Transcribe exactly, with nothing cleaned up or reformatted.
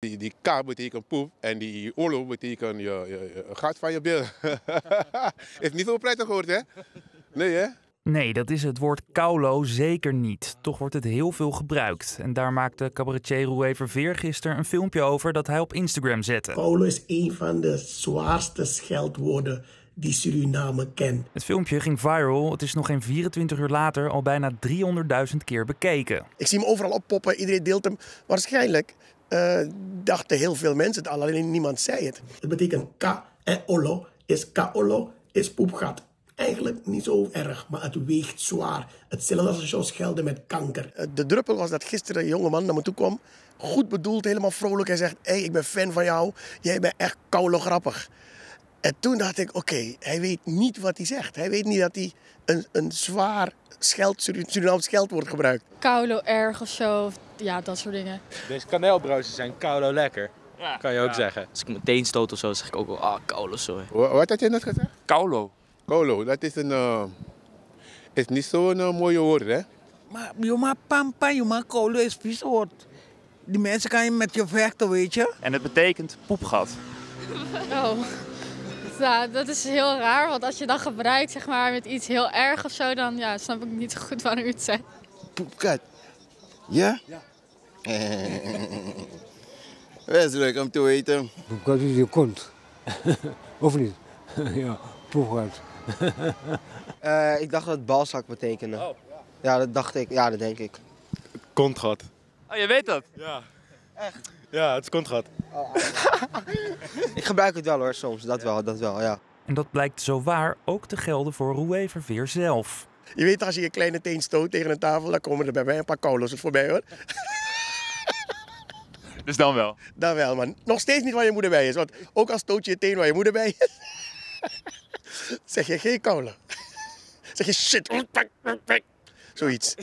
Die, die ka betekent poep en die olo betekent je, je, je gaat van je bil. Is niet zo prettig gehoord, hè? Nee, hè? Nee, dat is het woord kaolo zeker niet. Toch wordt het heel veel gebruikt. En daar maakte cabaretier Roué Verveer gisteren een filmpje over dat hij op Instagram zette. Kaolo is een van de zwaarste scheldwoorden die Suriname kent. Het filmpje ging viral. Het is nog geen vierentwintig uur later al bijna driehonderdduizend keer bekeken. Ik zie hem overal oppoppen. Iedereen deelt hem. Waarschijnlijk uh, dachten heel veel mensen het al, alleen niemand zei het. Het betekent ka en olo is kaolo is poepgat. Eigenlijk niet zo erg, maar het weegt zwaar. Hetzelfde als je schelden met kanker. De druppel was dat gisteren een jongeman naar me toe kwam. Goed bedoeld, helemaal vrolijk. Hij zegt, hé, hey, ik ben fan van jou. Jij bent echt kaolo grappig. En toen dacht ik, oké, okay, hij weet niet wat hij zegt. Hij weet niet dat hij een, een zwaar scheld, Surinaams scheldwoord gebruikt. Kaolo erg of zo, ja, dat soort dingen. Deze kaneelbrozen zijn kaolo lekker. Ja. Kan je ook ja. zeggen. Als ik meteen stoot of zo, zeg ik ook wel, ah, kaolo, sorry. Wat had je net gezegd? Kaolo. Kaolo, dat is, een, uh, is niet zo'n uh, mooie woord, hè? Maar joma pampa, joma kaolo is vies woord. Die mensen kan je met je vechten, weet je. En het betekent poepgat. Oh, ja, dat is heel raar, want als je dat gebruikt zeg maar, met iets heel erg of zo, dan ja, snap ik niet zo goed waarom u het zegt. Poepgat. Ja? Ja. Best leuk om te weten. Poepgat is je kont. Of niet? Ja. Poepgat. uh, ik dacht dat het balzak betekende. Oh, ja. ja, dat dacht ik. Ja, dat denk ik. Kontgat. Oh, je weet dat? Ja. Echt? Ja, het is kontgat. Oh, ik gebruik het wel hoor, soms. Dat ja. wel, dat wel, ja. En dat blijkt zowaar ook te gelden voor Roué Verveer zelf. Je weet, als je je kleine teen stoot tegen een tafel, dan komen er bij mij een paar kaolo's voorbij hoor. Dus dan wel? Dan wel, maar nog steeds niet waar je moeder bij is. Want ook al stoot je je teen waar je moeder bij is, zeg je geen kaolo. Zeg je shit. Zoiets.